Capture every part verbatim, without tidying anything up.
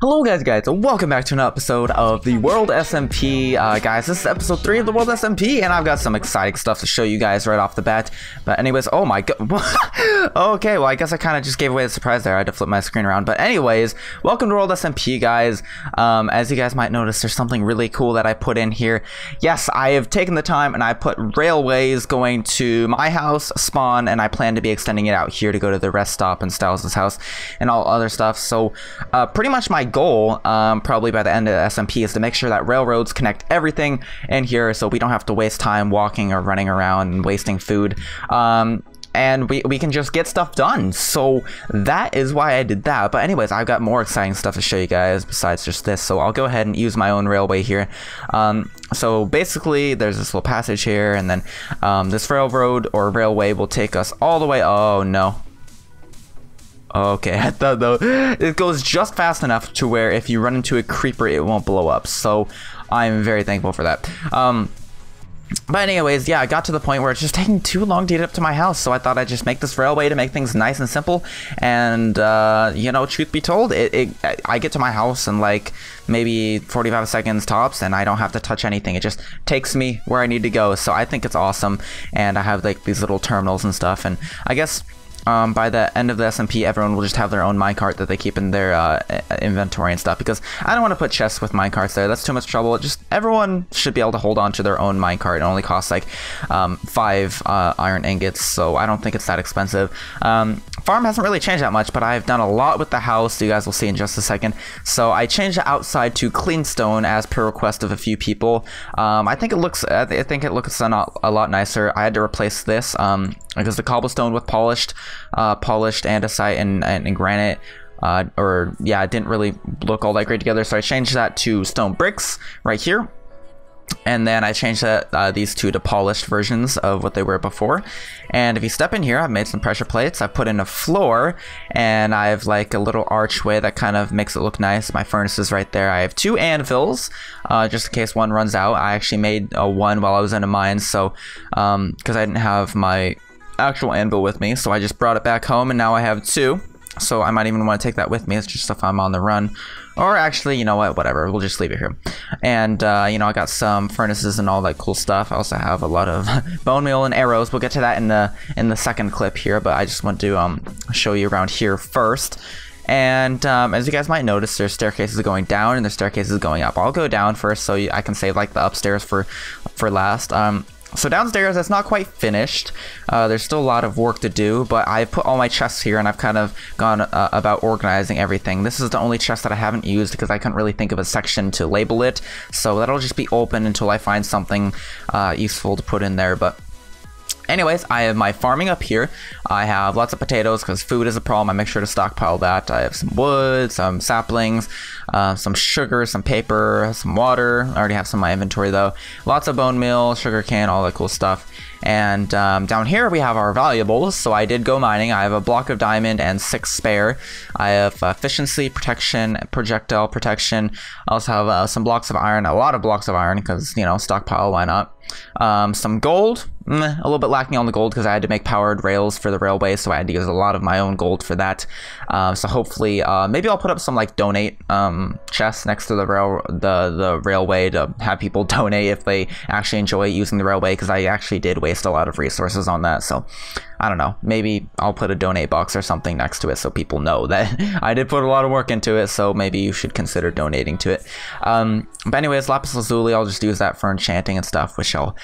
Hello guys, guys, welcome back to another episode of the World S M P. Uh, guys, this is episode three of the World S M P, and I've got some exciting stuff to show you guys right off the bat. But anyways, oh my god. Okay, well, I guess I kind of just gave away the surprise there. I had to flip my screen around. But anyways, welcome to World S M P, guys. Um, as you guys might notice, there's something really cool that I put in here. Yes, I have taken the time, and I put railways going to my house, spawn, and I plan to be extending it out here to go to the rest stop and Stiles' house and all other stuff. So, uh, pretty much my goal um, probably by the end of the S M P is to make sure that railroads connect everything in here so we don't have to waste time walking or running around and wasting food, um, and we, we can just get stuff done. So that is why I did that. But anyways, I've got more exciting stuff to show you guys besides just this, so I'll go ahead and use my own railway here. Um, so basically there's this little passage here, and then um, this railroad or railway will take us all the way. Oh no. Okay, I thought though it goes just fast enough to where if you run into a creeper it won't blow up, so I'm very thankful for that. Um but anyways, yeah, I got to the point where it's just taking too long to get up to my house, so I thought I'd just make this railway to make things nice and simple. And uh you know, truth be told, it, it I get to my house in like maybe forty-five seconds tops, and I don't have to touch anything. It just takes me where I need to go, so I think it's awesome. And I have like these little terminals and stuff, and I guess Um, by the end of the S M P, everyone will just have their own minecart that they keep in their uh, inventory and stuff, because I don't want to put chests with minecarts there. That's too much trouble. It just everyone should be able to hold on to their own minecart. It only costs like um, five uh, iron ingots, so I don't think it's that expensive. Um, farm hasn't really changed that much, but I've done a lot with the house. You guys will see in just a second. So I changed the outside to clean stone as per request of a few people. Um, I think it looks I think it looks a lot, a lot nicer. I had to replace this um, because the cobblestone with polished. Uh, polished andesite and, and, and granite uh, or yeah, it didn't really look all that great together, so I changed that to stone bricks right here, and then I changed that uh, these two to polished versions of what they were before. And if you step in here, I've made some pressure plates. I put in a floor, and I have like a little archway that kind of makes it look nice. My furnace is right there. I have two anvils, uh, just in case one runs out. I actually made a one while I was in a mine, so um, because I didn't have my actual anvil with me, so I just brought it back home, and now I have two, so I might even want to take that with me. It's just if I'm on the run, or actually, you know what, whatever, we'll just leave it here. And uh, you know, I got some furnaces and all that cool stuff. I also have a lot of bone meal and arrows. We'll get to that in the in the second clip here, but I just want to um, show you around here first. And um, as you guys might notice, there's staircases going down and there's staircases going up. I'll go down first so I can save like the upstairs for for last. um, So downstairs, that's not quite finished. Uh, there's still a lot of work to do, but I've put all my chests here, and I've kind of gone uh, about organizing everything. This is the only chest that I haven't used because I couldn't really think of a section to label it. So that'll just be open until I find something uh, useful to put in there. But anyways, I have my farming up here. I have lots of potatoes because food is a problem. I make sure to stockpile that. I have some wood, some saplings, uh, some sugar, some paper, some water. I already have some in my inventory though. Lots of bone meal, sugar cane, all that cool stuff. And um, down here we have our valuables. So I did go mining. I have a block of diamond and six spare. I have uh, efficiency, protection, projectile protection. I also have uh, some blocks of iron, a lot of blocks of iron because, you know, stockpile, why not? Um, some gold. Mm, a little bit lacking on the gold because I had to make powered rails for the railway, so I had to use a lot of my own gold for that. Um, so hopefully, uh, maybe I'll put up some like donate um, chests next to the rail the the railway to have people donate if they actually enjoy using the railway, because I actually did waste a lot of resources on that. So I don't know, maybe I'll put a donate box or something next to it so people know that I did put a lot of work into it. So maybe you should consider donating to it. Um, but anyways, lapis lazuli, I'll just use that for enchanting and stuff, which I'll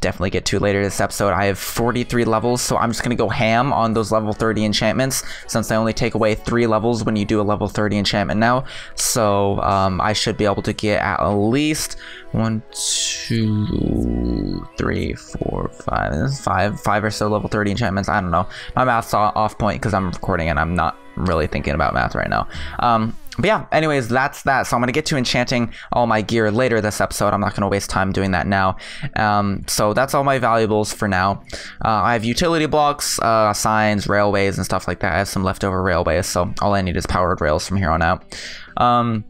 definitely get to later this episode. I have forty-three levels, so I'm just gonna go ham on those level thirty enchantments, since they only take away three levels when you do a level thirty enchantment now. So um, I should be able to get at least one, two, three, four, five, five, five or so level thirty enchantments. I don't know, my math's off point because I'm recording and I'm not really thinking about math right now. Um, but yeah, anyways, that's that. So I'm going to get to enchanting all my gear later this episode. I'm not going to waste time doing that now. Um, so that's all my valuables for now. Uh, I have utility blocks, uh, signs, railways, and stuff like that. I have some leftover railways, so all I need is powered rails from here on out. Um,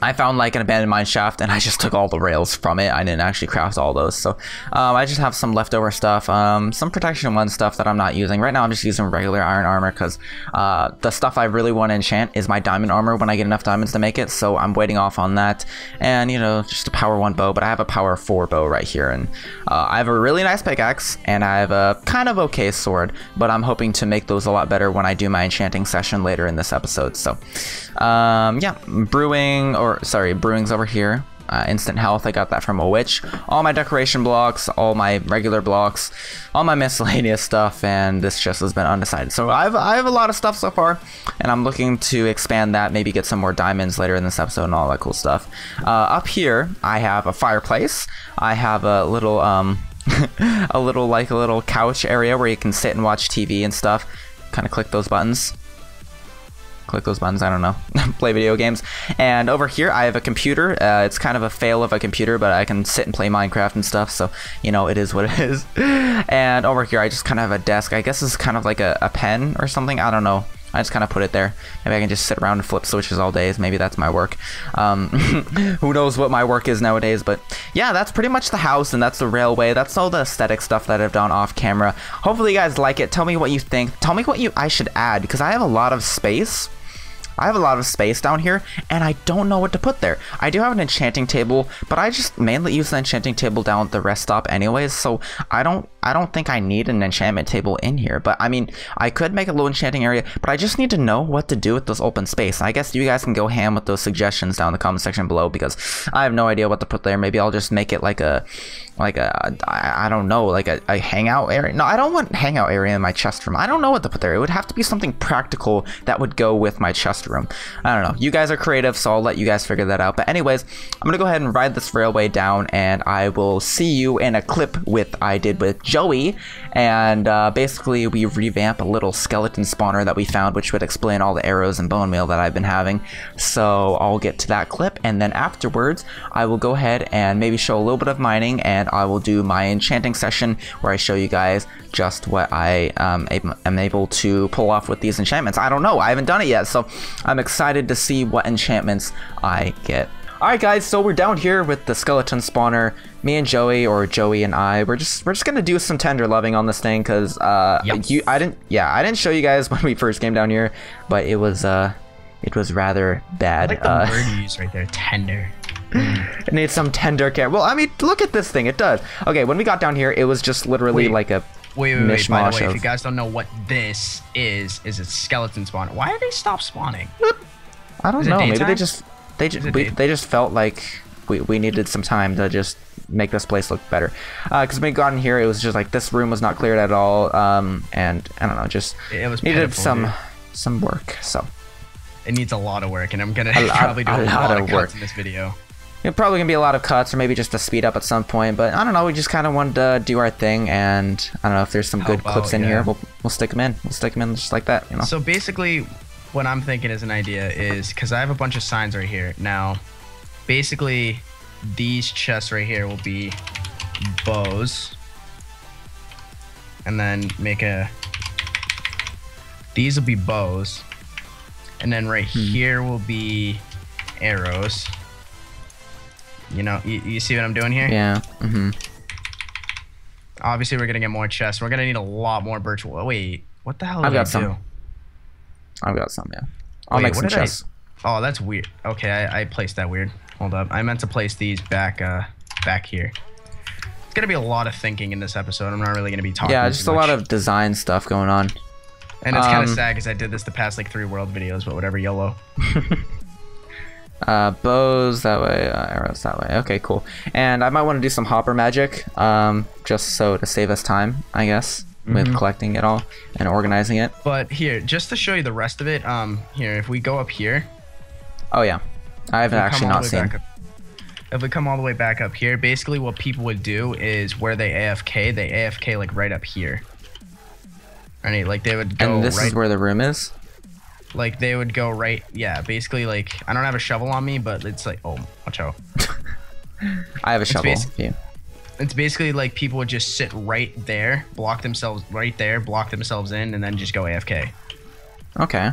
I found like an abandoned mine shaft and I just took all the rails from it. I didn't actually craft all those, so um, I just have some leftover stuff, um, some protection one stuff that I'm not using right now. I'm just using regular iron armor because uh, the stuff I really want to enchant is my diamond armor when I get enough diamonds to make it, so I'm waiting off on that. And you know, just a power one bow, but I have a power four bow right here, and uh, I have a really nice pickaxe and I have a kind of okay sword, but I'm hoping to make those a lot better when I do my enchanting session later in this episode. So um, yeah, brewing or Or, sorry, brewing's over here. Uh, instant health, I got that from a witch. All my decoration blocks, all my regular blocks, all my miscellaneous stuff, and this just has been undecided. So I've, I have a lot of stuff so far, and I'm looking to expand that, maybe get some more diamonds later in this episode and all that cool stuff. Uh, up here, I have a fireplace. I have a little, um, a little, like a little couch area where you can sit and watch T V and stuff. Kind of click those buttons. Click those buttons, I don't know, play video games. And over here I have a computer. Uh, it's kind of a fail of a computer, but I can sit and play Minecraft and stuff, so you know, it is what it is. And over here I just kind of have a desk. I guess it's kind of like a, a pen or something, I don't know. I just kind of put it there. Maybe I can just sit around and flip switches all day. Maybe that's my work. Um, who knows what my work is nowadays, but yeah, that's pretty much the house, and that's the railway. That's all the aesthetic stuff that I've done off camera. Hopefully you guys like it. Tell me what you think. Tell me what you I should add, because I have a lot of space. I have a lot of space down here, and I don't know what to put there. I do have an enchanting table, but I just mainly use the enchanting table down at the rest stop anyways, so I don't I don't think I need an enchantment table in here. But I mean, I could make a little enchanting area, but I just need to know what to do with this open space. And I guess you guys can go ham with those suggestions down in the comment section below, because I have no idea what to put there. Maybe I'll just make it like a, like a, I don't know, like a, a hangout area. No, I don't want hangout area in my chest room. I don't know what to put there. It would have to be something practical that would go with my chest room. I don't know. You guys are creative, so I'll let you guys figure that out. But anyways, I'm gonna go ahead and ride this railway down, and I will see you in a clip with I did with Joey. And uh, basically we revamp a little skeleton spawner that we found, which would explain all the arrows and bone meal that I've been having. So I'll get to that clip, and then afterwards I will go ahead and maybe show a little bit of mining, and I will do my enchanting session where I show you guys just what I um, am able to pull off with these enchantments. I don't know, I haven't done it yet, so I'm excited to see what enchantments I get. Alright guys, so we're down here with the skeleton spawner. Me and Joey, or Joey and I, we're just we're just gonna do some tender loving on this thing, cause uh yep. you I didn't yeah, I didn't show you guys when we first came down here, but it was uh it was rather bad. I like the uh, word you use right there, tender. It needs some tender care. Well, I mean, look at this thing. It does. Okay, when we got down here, it was just literally wait, like a wait, wait, wait. By the way, of... if you guys don't know what this is, is it skeleton spawn? Why did they stop spawning? I don't is know. Maybe they just they just we, they just felt like we we needed some time to just make this place look better. Uh, because when we got in here, it was just like this room was not cleared at all. Um, and I don't know, just it was needed pitiful, some dude. some work. So it needs a lot of work, and I'm gonna a probably do a, a lot, lot of, of work cuts in this video. It's probably gonna be a lot of cuts, or maybe just a speed up at some point, but I don't know, we just kind of wanted to do our thing, and I don't know if there's some good oh, clips oh, in yeah. here, we'll, we'll stick them in, we'll stick them in just like that, you know. So basically, what I'm thinking as an idea is, because I have a bunch of signs right here, now, basically, these chests right here will be bows, and then make a, these will be bows, and then right hmm. here will be arrows. You know, you, you see what I'm doing here? Yeah. Mm-hmm. Obviously, we're gonna get more chests. We're gonna need a lot more birch wood. Wait, what the hell? I've got some. Do? I've got some. Yeah. I'll Wait, make some chests. I... Oh, that's weird. Okay, I, I placed that weird. Hold up, I meant to place these back, uh, back here. It's gonna be a lot of thinking in this episode. I'm not really gonna be talking. Yeah, just a lot of design stuff going on. And it's um, kind of sad because I did this the past like three world videos, but whatever, YOLO. Uh, bows that way, uh, arrows that way. Okay, cool. And I might want to do some hopper magic, um, just so to save us time, I guess, mm-hmm. with collecting it all and organizing it. But here, just to show you the rest of it, um, here, if we go up here. Oh yeah, I've actually not seen. Up, if we come all the way back up here, basically what people would do is where they A F K, they A F K like right up here. Right, like they would go. And this right is where the room is. Like they would go right, yeah. Basically, like I don't have a shovel on me, but it's like, oh, watch out. I have a shovel. It's, basi yeah. it's basically like people would just sit right there, block themselves right there, block themselves in, and then just go A F K. Okay.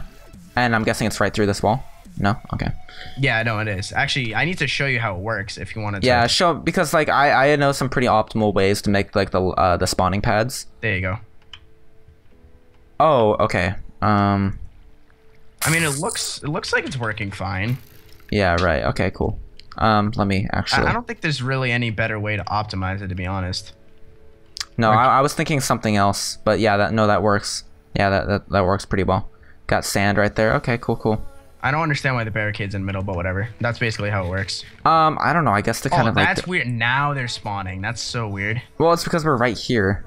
And I'm guessing it's right through this wall. No? Okay. Yeah, no, it is. Actually, I need to show you how it works if you want to. Yeah, show, because like I I know some pretty optimal ways to make like the uh, the spawning pads. There you go. Oh, okay. Um, I mean, it looks it looks like it's working fine. Yeah. Right. Okay. Cool. Um, let me actually. I, I don't think there's really any better way to optimize it, to be honest. No, or... I, I was thinking something else, but yeah, that no, that works. Yeah, that that that works pretty well. Got sand right there. Okay. Cool. Cool. I don't understand why the barricade's in the middle, but whatever. That's basically how it works. Um, I don't know. I guess the kind oh, of like... Oh, that's weird. Now they're spawning. That's so weird. Well, it's because we're right here.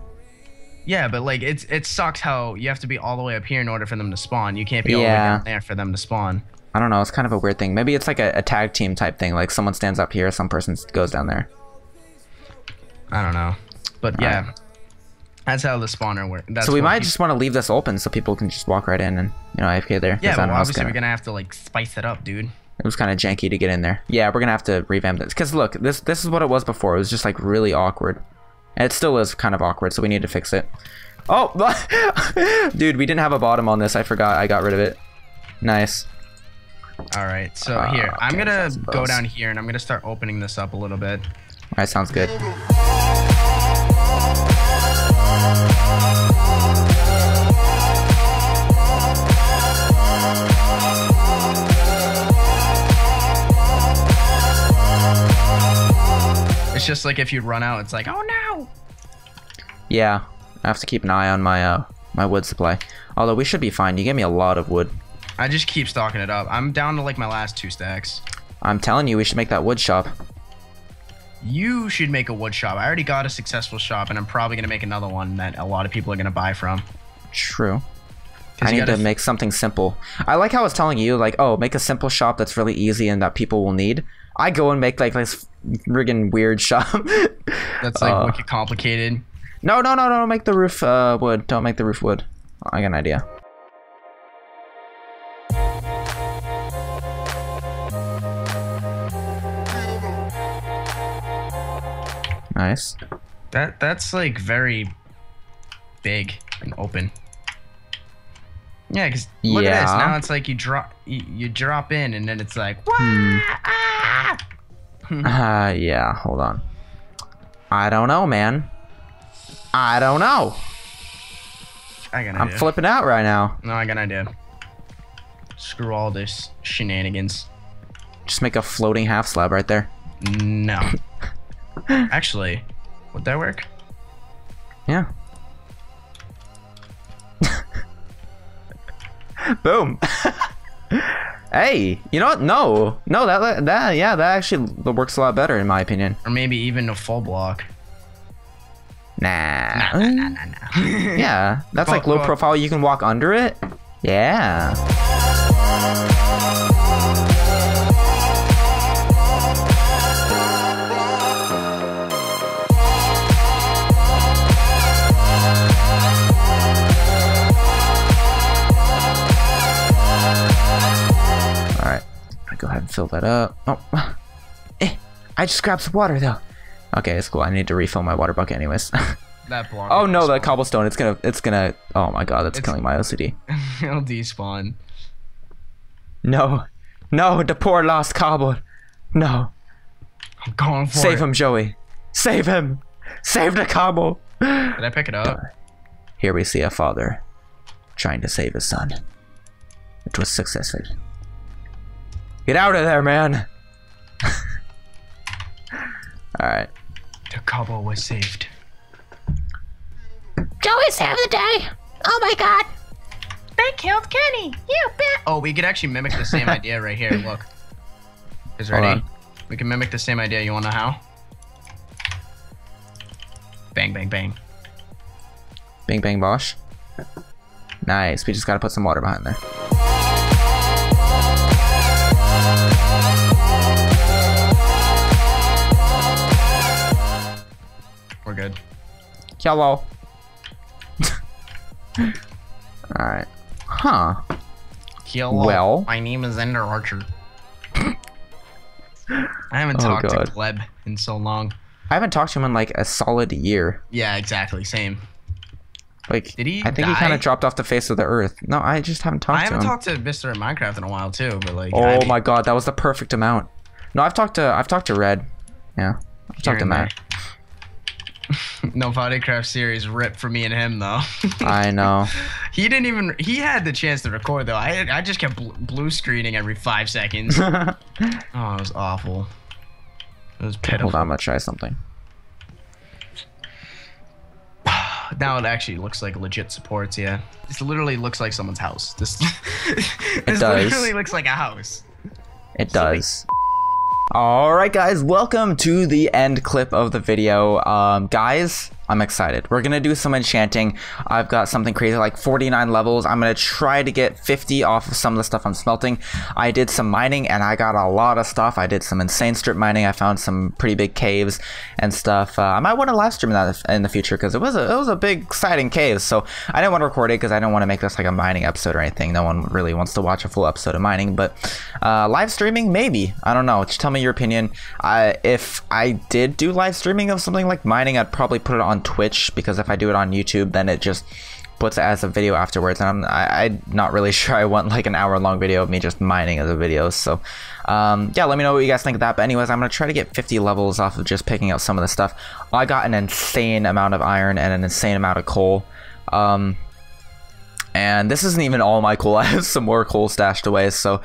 Yeah, but like, it's it sucks how you have to be all the way up here in order for them to spawn. You can't be all yeah. the way down there for them to spawn. I don't know. It's kind of a weird thing. Maybe it's like a, a tag team type thing. Like, someone stands up here, some person goes down there. I don't know. But all yeah, right. That's how the spawner works. That's so we might just want to leave this open so people can just walk right in and, you know, A F K there. Yeah, well, obviously gonna... we're going to have to, like, spice it up, dude. It was kind of janky to get in there. Yeah, we're going to have to revamp this. Because, look, this this is what it was before. It was just, like, really awkward. And it still is kind of awkward, so we need to fix it. Oh! Dude, we didn't have a bottom on this. I forgot. I got rid of it. Nice. All right, so uh, here. Okay, I'm going to go down here, and I'm going to start opening this up a little bit. All right, sounds good. It's just like if you run out, it's like, oh no. Yeah, I have to keep an eye on my uh my wood supply. Although we should be fine. You gave me a lot of wood. I just keep stocking it up. I'm down to like my last two stacks. I'm telling you, we should make that wood shop. You should make a wood shop. I already got a successful shop, and I'm probably going to make another one that a lot of people are going to buy from. True. I need to make something simple. I like how I was telling you, like, oh, make a simple shop that's really easy and that people will need. I go and make, like, this friggin' weird shop. That's, like, uh, wicked complicated. No, no, no, no. Make the roof uh, wood. Don't make the roof wood. I got an idea. Nice. That that's like very big and open. Yeah, cause look yeah. at this. Now it's like you drop you, you drop in, and then it's like. Hmm. Ah! uh, yeah. Hold on. I don't know, man. I don't know. I got an idea. I'm flipping out right now. No, I got an idea. Screw all this shenanigans. Just make a floating half slab right there. No. Actually, would that work? Yeah. Boom. Hey, you know what? No, no, that that yeah, that actually works a lot better in my opinion. Or maybe even a full block. Nah. Nah, nah, nah, nah, nah. Yeah, that's like low profile. You can walk under it. Yeah. Go ahead and fill that up. Oh, eh, I just grabbed some water though. Okay, it's cool. I need to refill my water bucket anyways. That block. Oh no, that cobblestone. It's gonna. It's gonna. Oh my god, that's it's, killing my O C D. It'll despawn. No, no, the poor lost cobble. No. I'm going for Save it. him, Joey. Save him. Save the cobble. Did I pick it up? Here we see a father trying to save his son, which was successful. Get out of there, man! Alright. The cobble was saved. Joey saved the day! Oh my god! They killed Kenny! You bet! Oh, we could actually mimic the same idea right here, look. Is there any? We can mimic the same idea, you wanna know how? Bang, bang, bang. Bing, bang, bosh. Nice, we just gotta put some water behind there. We're good. Hello. Alright. Huh. Hello. Well. My name is Ender Archer. I haven't oh talked God. to Gleb in so long. I haven't talked to him in like a solid year. Yeah, exactly. Same. Like, did he I think die? He kind of dropped off the face of the earth. No, I just haven't talked I to him. I haven't talked to Mister Minecraft in a while too, but like. Oh I mean, my god, that was the perfect amount. No, I've talked to I've talked to Red. Yeah, I've talked to Matt. No Minecraft series ripped for me and him though. I know. He didn't even. He had the chance to record though. I I just kept bl blue screening every five seconds. Oh, it was awful. It was pitiful. Hold on, I'm gonna try something. Now it actually looks like legit supports, yeah. This literally looks like someone's house. This, this it does. literally looks like a house. It it's does. Like Alright guys, welcome to the end clip of the video. Um, guys, I'm excited. We're gonna do some enchanting. I've got something crazy like forty-nine levels. I'm gonna try to get fifty off of some of the stuff I'm smelting. I did some mining and I got a lot of stuff. I did some insane strip mining. I found some pretty big caves and stuff. Uh, I might want to live stream that in the future because it was a it was a big exciting cave. So I didn't want to record it because I don't want to make this like a mining episode or anything. No one really wants to watch a full episode of mining. But uh, live streaming, maybe. I don't know. Just tell me your opinion. Uh, if I did do live streaming of something like mining, I'd probably put it on Twitch, because if I do it on YouTube then it just puts it as a video afterwards, and I'm, I, I'm not really sure I want like an hour long video of me just mining as a video. So um, yeah, let me know what you guys think of that, but anyways, I'm gonna try to get fifty levels off of just picking up some of the stuff. I got an insane amount of iron and an insane amount of coal, um, and this isn't even all my coal. I have some more coal stashed away, so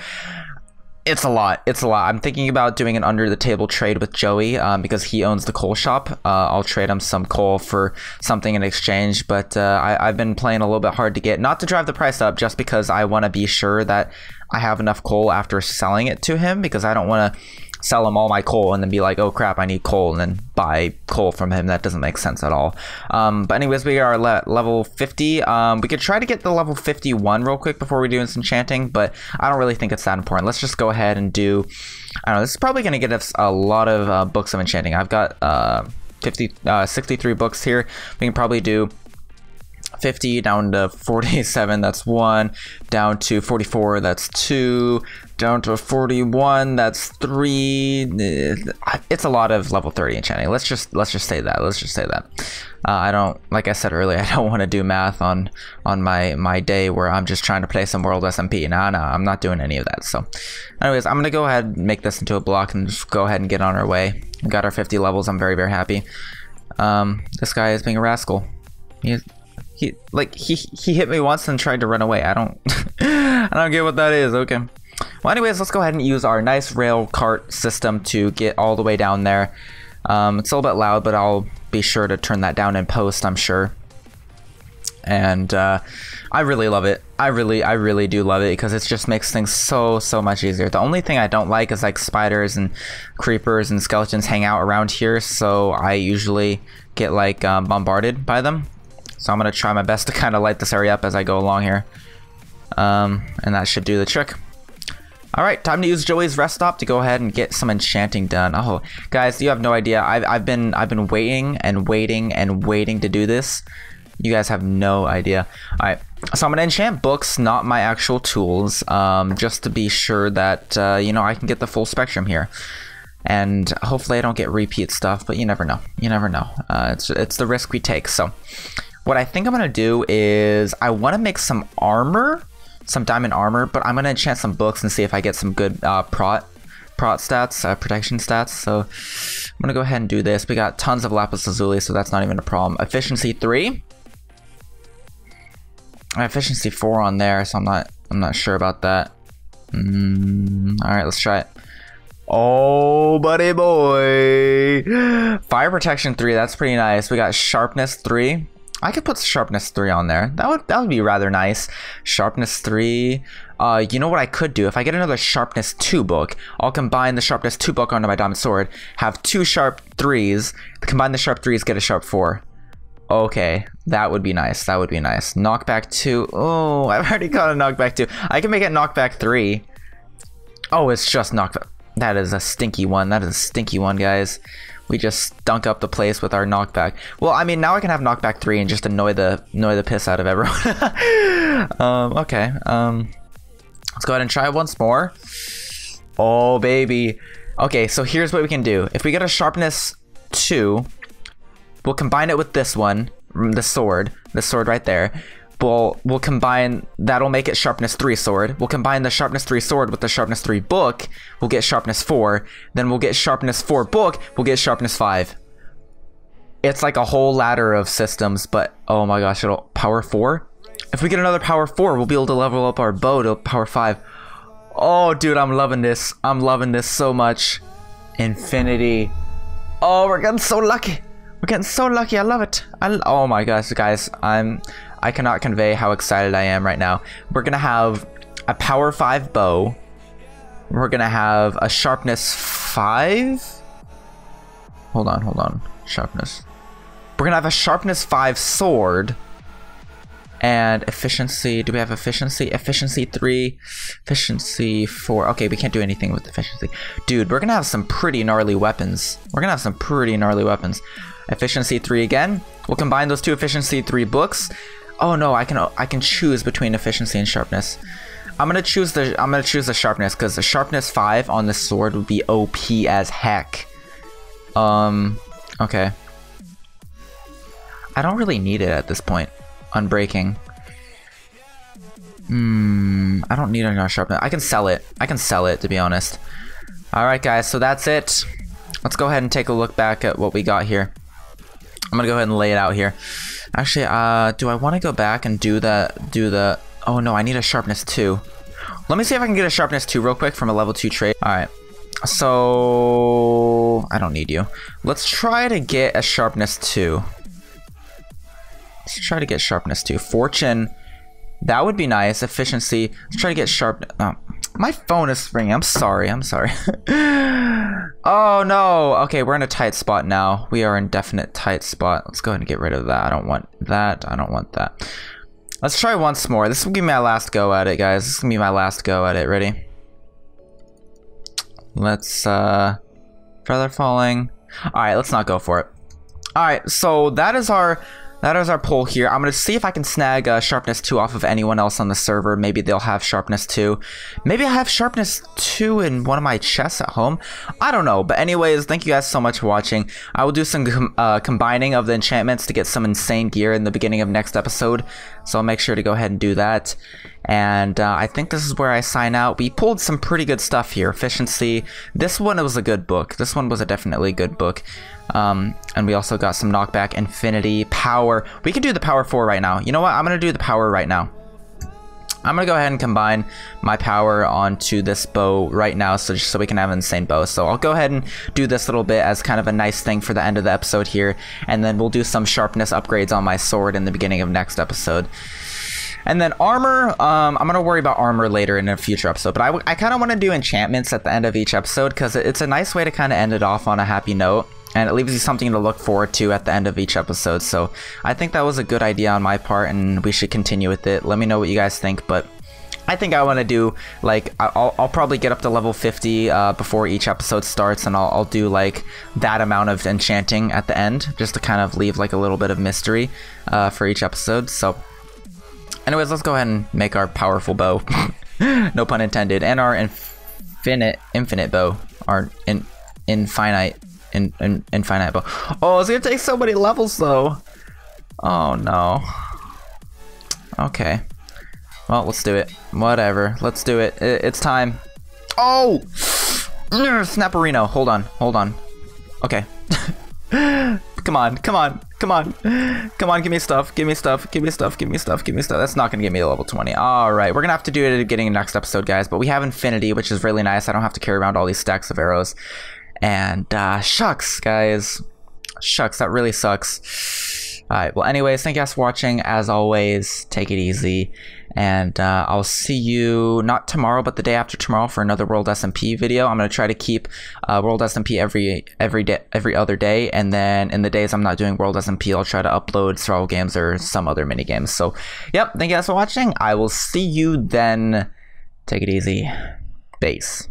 it's a lot. It's a lot. I'm thinking about doing an under the table trade with Joey, um, because he owns the coal shop. Uh, I'll trade him some coal for something in exchange, but uh, I, I've been playing a little bit hard to get, not to drive the price up, just because I want to be sure that I have enough coal after selling it to him, because I don't want to sell him all my coal and then be like, oh crap, I need coal, and then buy coal from him. That doesn't make sense at all. Um, but anyways, we are le level fifty. Um, we could try to get the level fifty-one real quick before we do this enchanting, but I don't really think it's that important. Let's just go ahead and do, I don't know, this is probably going to get us a lot of uh, books of enchanting. I've got uh, fifty, uh, sixty-three books here. We can probably do fifty down to forty-seven, that's one, down to forty-four, that's two, down to forty-one, that's three. It's a lot of level thirty enchanting. Let's just let's just say that. Let's just say that. Uh, I don't, like I said earlier, I don't want to do math on on my my day where I'm just trying to play some World S M P. Nah, nah, I'm not doing any of that. So, anyways, I'm gonna go ahead and make this into a block and just go ahead and get on our way. We got our fifty levels. I'm very very happy. Um, this guy is being a rascal. He's He, like he he hit me once and tried to run away. I don't I don't get what that is. Okay. Well, anyways, let's go ahead and use our nice rail cart system to get all the way down there. Um, it's a little bit loud, but I'll be sure to turn that down in post, I'm sure. And uh, I really love it. I really, I really do love it because it just makes things so, so much easier. The only thing I don't like is like spiders and creepers and skeletons hang out around here, so I usually get like um, bombarded by them. So I'm gonna try my best to kind of light this area up as I go along here. Um, and that should do the trick. Alright, time to use Joey's rest stop to go ahead and get some enchanting done. Oh, guys, you have no idea. I've, I've been I've been waiting and waiting and waiting to do this. You guys have no idea. Alright, so I'm gonna enchant books, not my actual tools, um, just to be sure that, uh, you know, I can get the full spectrum here. And hopefully I don't get repeat stuff, but you never know. You never know. Uh, it's, it's the risk we take, so. What I think I'm going to do is I want to make some armor, some diamond armor, but I'm going to enchant some books and see if I get some good uh, prot, prot stats, uh, protection stats. So I'm going to go ahead and do this. We got tons of lapis lazuli, so that's not even a problem. Efficiency three. Efficiency four on there, so I'm not I'm not sure about that. Mm, all right, let's try it. Oh, buddy boy. Fire protection three, that's pretty nice. We got sharpness three. I could put sharpness three on there. That would that would be rather nice. Sharpness three. Uh, you know what I could do? If I get another sharpness two book, I'll combine the sharpness two book onto my diamond sword. Have two sharp threes. Combine the sharp threes, get a sharp four. Okay, that would be nice. That would be nice. Knockback two. Oh, I've already got a knockback two. I can make it knockback three. Oh, it's just knockback. That is a stinky one. That is a stinky one, guys. We just stunk up the place with our knockback. Well, I mean, now I can have knockback three and just annoy the annoy the piss out of everyone. um, okay, um, let's go ahead and try it once more. Oh baby. Okay, so here's what we can do. If we get a sharpness two, we'll combine it with this one. the sword, the sword right there. We'll, we'll combine, that'll make it sharpness three sword. We'll combine the sharpness three sword with the sharpness three book. We'll get sharpness four. Then we'll get sharpness four book. We'll get sharpness five. It's like a whole ladder of systems, but oh my gosh, it'll power four. If we get another power four, we'll be able to level up our bow to power five. Oh dude, I'm loving this. I'm loving this so much. Infinity. Oh, we're getting so lucky. We're getting so lucky. I love it. I, oh my gosh, guys, I'm, I cannot convey how excited I am right now. We're gonna have a power five bow. We're gonna have a sharpness five. Hold on, hold on. Sharpness. We're gonna have a sharpness five sword. And efficiency. Do we have efficiency? Efficiency three. Efficiency four. Okay, we can't do anything with efficiency. Dude, we're gonna have some pretty gnarly weapons. We're gonna have some pretty gnarly weapons. Efficiency three again. We'll combine those two efficiency three books. Oh no, I can I can choose between efficiency and sharpness. I'm gonna choose the I'm gonna choose the sharpness because the sharpness five on this sword would be O P as heck. Um, okay. I don't really need it at this point. Unbreaking. Hmm. I don't need another sharpness. I can sell it. I can sell it to be honest. All right, guys. So that's it. Let's go ahead and take a look back at what we got here. I'm gonna go ahead and lay it out here. Actually, uh, do I want to go back and do the, do the, oh no, I need a sharpness two. Let me see if I can get a sharpness two real quick from a level two trade. All right, so I don't need you. Let's try to get a sharpness two. Let's try to get sharpness two. Fortune, that would be nice. Efficiency, let's try to get sharp, oh, my phone is ringing, I'm sorry, I'm sorry. Oh no, okay, we're in a tight spot now. We are in definite tight spot. Let's go ahead and get rid of that. I don't want that, I don't want that. Let's try once more. This will be my last go at it, guys. This is gonna be my last go at it, ready? Let's, uh, feather falling. All right, let's not go for it. All right, so that is our, that is our poll here. I'm gonna see if I can snag uh, sharpness two off of anyone else on the server. Maybe they'll have sharpness two. Maybe I have sharpness two in one of my chests at home. I don't know, but anyways, thank you guys so much for watching. I will do some com uh, combining of the enchantments to get some insane gear in the beginning of next episode. So I'll make sure to go ahead and do that. And uh, I think this is where I sign out. We pulled some pretty good stuff here. Efficiency. This one was a good book. This one was a definitely good book. Um, and we also got some knockback, infinity, power. We can do the power four right now. You know what? I'm going to do the power right now. I'm going to go ahead and combine my power onto this bow right now so just so we can have an insane bow. So I'll go ahead and do this little bit as kind of a nice thing for the end of the episode here. And then we'll do some sharpness upgrades on my sword in the beginning of next episode. And then armor, um, I'm going to worry about armor later in a future episode. But I, I kind of want to do enchantments at the end of each episode because it's a nice way to kind of end it off on a happy note. And it leaves you something to look forward to at the end of each episode. So I think that was a good idea on my part and we should continue with it. Let me know what you guys think, but I think I want to do like I'll, I'll probably get up to level fifty uh, before each episode starts, and I'll, I'll do like that amount of enchanting at the end just to kind of leave like a little bit of mystery uh, for each episode. So anyways, let's go ahead and make our powerful bow. No pun intended. And our infinite infinite bow, our in, infinite In, in, infinite bow. Oh, it's gonna take so many levels though. Oh no. Okay. Well, let's do it. Whatever. Let's do it. it it's time. Oh! Snapperino. Hold on. Hold on. Okay. Come on. Come on. Come on. Come on. Give me stuff. Give me stuff. Give me stuff. Give me stuff. Give me stuff. That's not going to get me to level twenty. All right. We're going to have to do it at the beginning of next episode, guys. But we have infinity, which is really nice. I don't have to carry around all these stacks of arrows. And uh, shucks, guys. Shucks, that really sucks. All right, well, anyways, thank you guys for watching. As always, take it easy. And uh, I'll see you not tomorrow, but the day after tomorrow for another World S M P video. I'm going to try to keep uh, World S M P every every day, every other day. And then in the days I'm not doing World S M P, I'll try to upload survival games or some other mini games. So, yep, thank you guys for watching. I will see you then. Take it easy. Peace.